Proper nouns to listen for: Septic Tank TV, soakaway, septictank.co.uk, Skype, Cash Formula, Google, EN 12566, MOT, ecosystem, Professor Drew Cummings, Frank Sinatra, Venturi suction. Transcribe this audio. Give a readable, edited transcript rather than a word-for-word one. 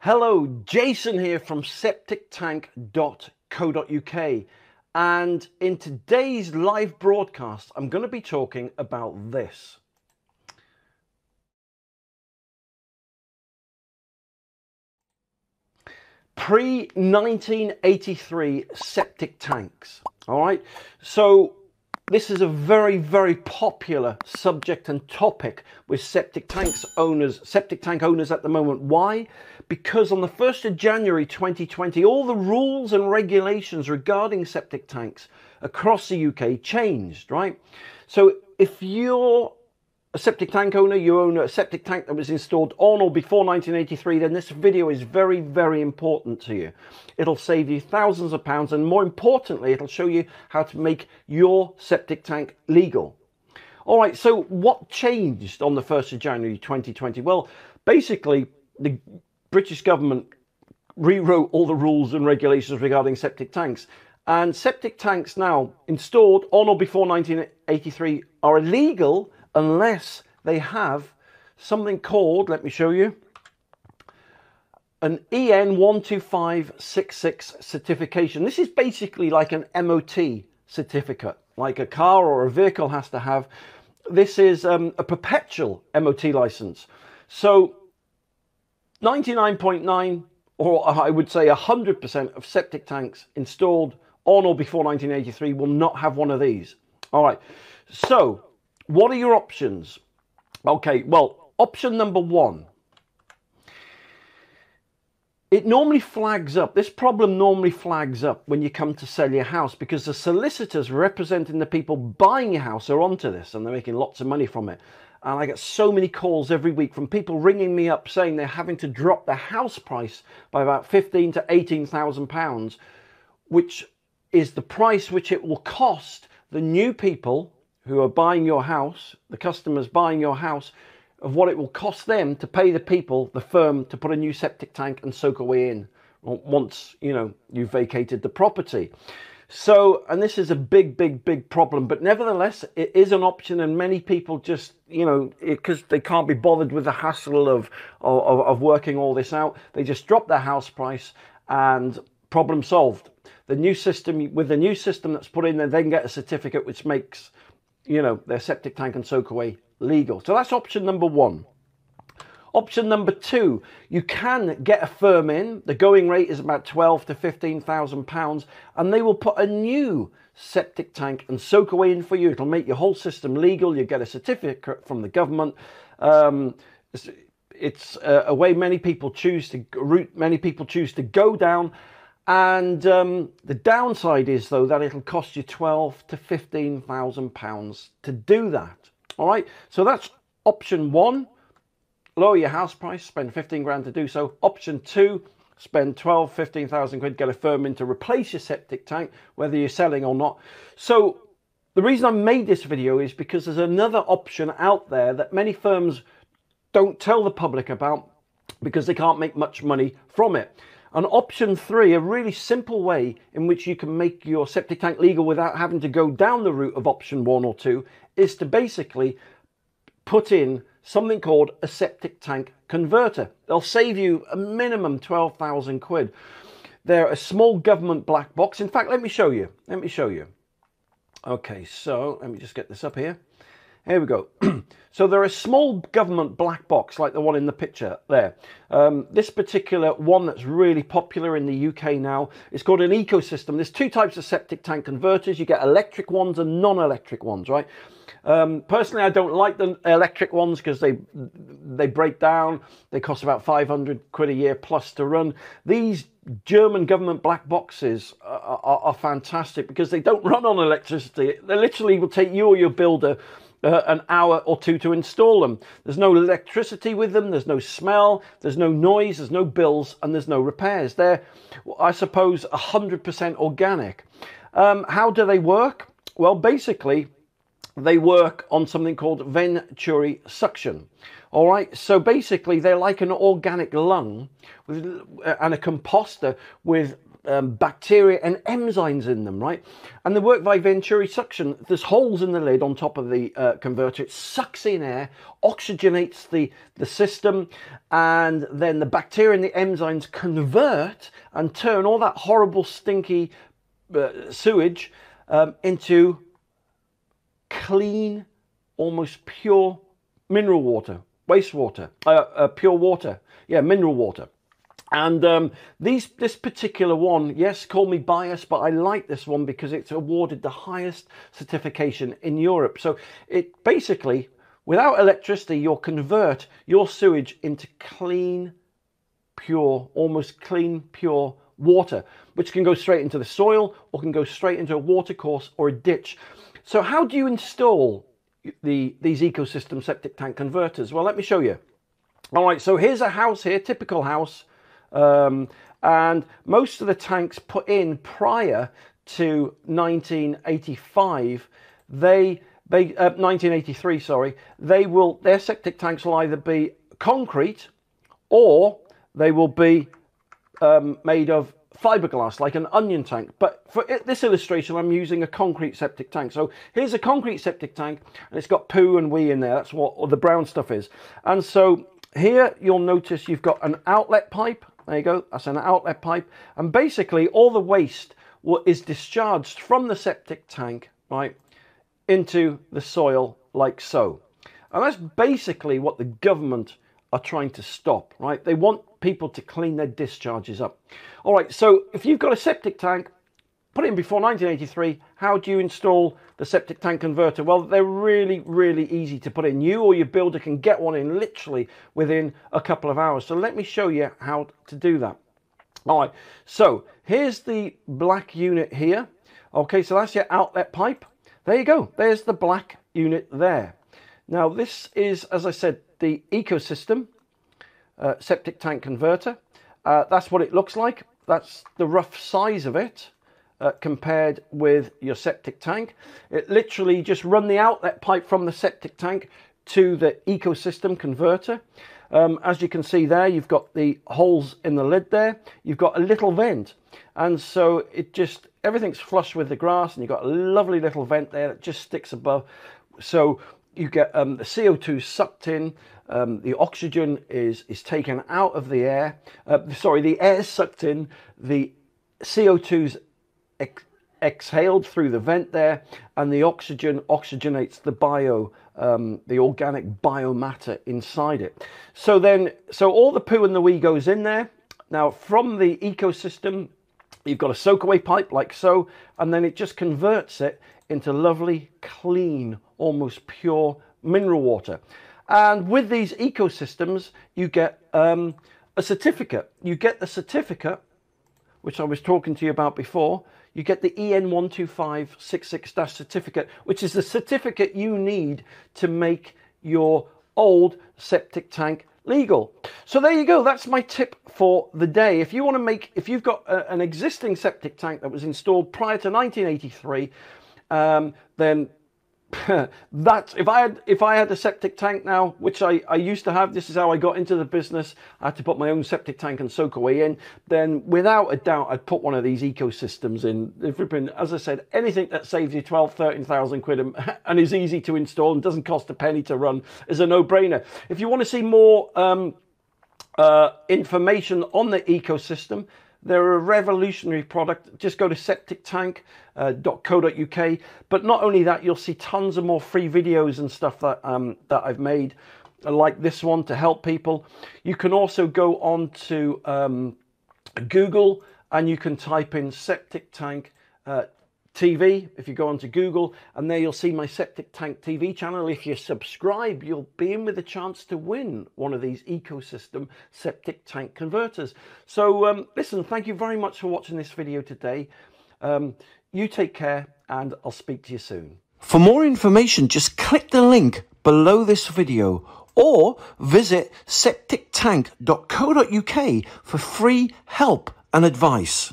Hello, Jason here from septictank.co.uk, and in today's live broadcast I'm going to be talking about this. Pre-1983 septic tanks. All right, so this is a very popular subject and topic with septic tank owners at the moment. Why? Because on the 1st of January 2020, all the rules and regulations regarding septic tanks across the UK changed, right? So if you're a septic tank owner, you own a septic tank that was installed on or before 1983, then this video is very important to you. It'll save you thousands of pounds, and more importantly, it'll show you how to make your septic tank legal. All right, so what changed on the 1st of January 2020? Well, basically, the British government rewrote all the rules and regulations regarding septic tanks. And septic tanks now installed on or before 1983 are illegal unless they have something called, let me show you, an EN 12566 certification. This is basically like an MOT certificate, like a car or a vehicle has to have. This is a perpetual MOT license. So 99.9, or I would say 100% of septic tanks installed on or before 1983 will not have one of these. All right, so what are your options? Okay, well, option number one. It normally flags up, this problem normally flags up when you come to sell your house, because the solicitors representing the people buying your house are onto this and they're making lots of money from it. And I get so many calls every week from people ringing me up saying they're having to drop their house price by about £15,000 to £18,000, which is the price which it will cost the new people who are buying your house, the customers buying your house, of what it will cost them to pay the people, the firm, to put a new septic tank and soak away in once, you know, you've vacated the property. So, and this is a big problem, but nevertheless, it is an option, and many people just, you know, because they can't be bothered with the hassle of working all this out, they just drop their house price and problem solved. The new system, with the new system that's put in there, they can get a certificate which makes, you know, their septic tank and soak away legal. So that's option number one. Option number two, you can get a firm in. The going rate is about £12,000 to £15,000, and they will put a new septic tank and soak away in for you. It'll make your whole system legal. You get a certificate from the government. It's a way many people choose to go down. And the downside is, though, that it'll cost you £12,000 to £15,000 to do that. All right, so that's option one. Lower your house price, spend 15 grand to do so. Option two, spend 12, 15,000 quid, get a firm in to replace your septic tank, whether you're selling or not. So the reason I made this video is because there's another option out there that many firms don't tell the public about because they can't make much money from it. And option three, a really simple way in which you can make your septic tank legal without having to go down the route of option one or two, is to basically put in something called a septic tank converter. They'll save you a minimum 12,000 quid. They're a small government black box. In fact, let me show you. Okay, so let me just get this up here. Here we go. So they're a small government black box like the one in the picture there. This particular one that's really popular in the UK now is called an Ecosystem. There's two types of septic tank converters. You get electric ones and non-electric ones, right? Personally, I don't like the electric ones because they break down. They cost about 500 quid a year plus to run. These German government black boxes are fantastic because they don't run on electricity. They literally will take you or your builder an hour or two to install them. There's no electricity with them, there's no smell, there's no noise, there's no bills, and there's no repairs. They're, I suppose, 100% organic. How do they work? Well, basically, they work on something called Venturi suction. All right, so basically, they're like an organic lung with, and a composter with bacteria and enzymes in them, right? And they work by Venturi suction. There's holes in the lid on top of the converter. It sucks in air, oxygenates the system, and then the bacteria and the enzymes convert and turn all that horrible, stinky sewage into clean, almost pure mineral water, wastewater, pure water, yeah, mineral water. And this particular one, yes, call me biased, but I like this one because it's awarded the highest certification in Europe. So it basically, without electricity, you'll convert your sewage into clean, pure, almost clean, pure water, which can go straight into the soil or can go straight into a watercourse or a ditch. So how do you install these ecosystem septic tank converters? Well, let me show you. All right, so here's a house here, typical house. And most of the tanks put in prior to 1985, they 1983, sorry, their septic tanks will either be concrete or they will be made of fiberglass, like an onion tank. But for this illustration, I'm using a concrete septic tank. So here's a concrete septic tank, and it's got poo and wee in there. That's what all the brown stuff is. And so here you'll notice you've got an outlet pipe. There you go, that's an outlet pipe. And basically all the waste is discharged from the septic tank, right, into the soil like so. And that's basically what the government are trying to stop, right? They want people to clean their discharges up. All right, so if you've got a septic tank, put it in before 1983, how do you install the septic tank converter? Well, they're really, really easy to put in. You or your builder can get one in literally within a couple of hours. So let me show you how to do that. All right, so here's the black unit here. Okay, so that's your outlet pipe. There you go. There's the black unit there. Now, this is, as I said, the ecosystem septic tank converter. That's what it looks like. That's the rough size of it. Compared with your septic tank. It literally just run the outlet pipe from the septic tank to the ecosystem converter. As you can see there, you've got the holes in the lid there. You've got a little vent. And so it just, everything's flush with the grass and you've got a lovely little vent there that just sticks above. So you get the CO2 sucked in, the oxygen is taken out of the air. Sorry, the air is sucked in, the CO2's exhaled through the vent there, and the oxygen oxygenates the organic biomatter inside it. So then, so all the poo and the wee goes in there. Now from the ecosystem, you've got a soakaway pipe like so, and then it just converts it into lovely, clean, almost pure mineral water. And with these ecosystems, you get a certificate. You get the certificate, which I was talking to you about before. You get the EN 12566 certificate, which is the certificate you need to make your old septic tank legal. So there you go. That's my tip for the day. If you want to make, if you've got an existing septic tank that was installed prior to 1983, then that's, if I had a septic tank now, which I used to have, this is how I got into the business, I had to put my own septic tank and soak away in, then without a doubt I'd put one of these ecosystems in. If you've been, as I said, anything that saves you 12-13,000 quid and is easy to install and doesn't cost a penny to run is a no-brainer. If you want to see more information on the ecosystem, they're a revolutionary product. Just go to septictank.co.uk. But not only that, you'll see tons of more free videos and stuff that I've made, like this one, to help people. You can also go on to Google and you can type in Septic Tank TV. If you go onto Google, and there you'll see my Septic Tank TV channel. If you subscribe, you'll be in with a chance to win one of these ecosystem septic tank converters. So listen, thank you very much for watching this video today. You take care, and I'll speak to you soon. For more information, just click the link below this video or visit septictank.co.uk for free help and advice.